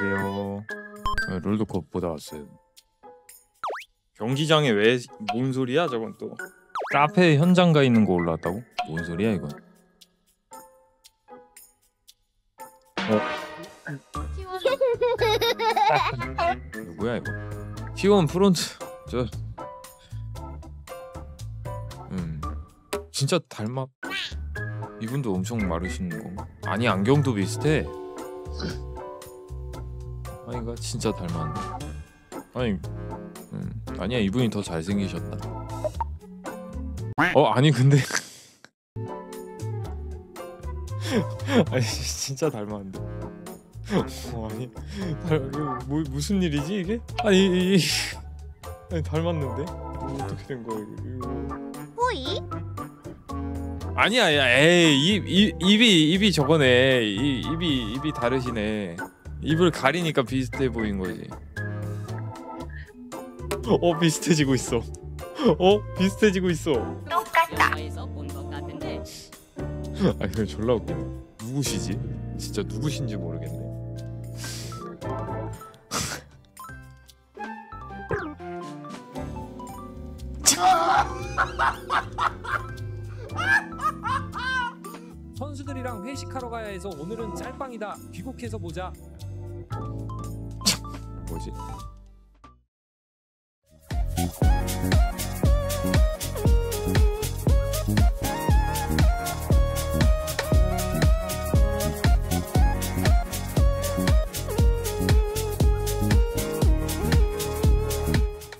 안녕하세요. 롤드컵 보다 왔어요. 경기장에 왜? 뭔 소리야 저건 또? 카페 현장 가 있는 거 올라왔다고? 뭔 소리야 이건? 누구야 이거? T1 프론트 저. 진짜 닮아. 이분도 엄청 마르신 건가? 아니 안경도 비슷해. 아니 이거 진짜 닮았네. 아니 아니야 이분이 더 잘생기셨다. 아니 근데 아니 진짜 닮았는데. 아니 무슨 일이지 이게? 아니 닮았는데? 어떻게 된 거야 이거? 호이? 아니야 에이 입이 저거네. 입이 다르시네. 입을 가리니까 비슷해 보인 거지. 비슷해지고 있어. 비슷해지고 있어. 똑같다. 아 그럼 졸라 웃기네. 누구시지? 진짜 누구신지 모르겠네. 선수들이랑 회식하러 가야 해서 오늘은 짤방이다. 귀국해서 보자. 뭐지?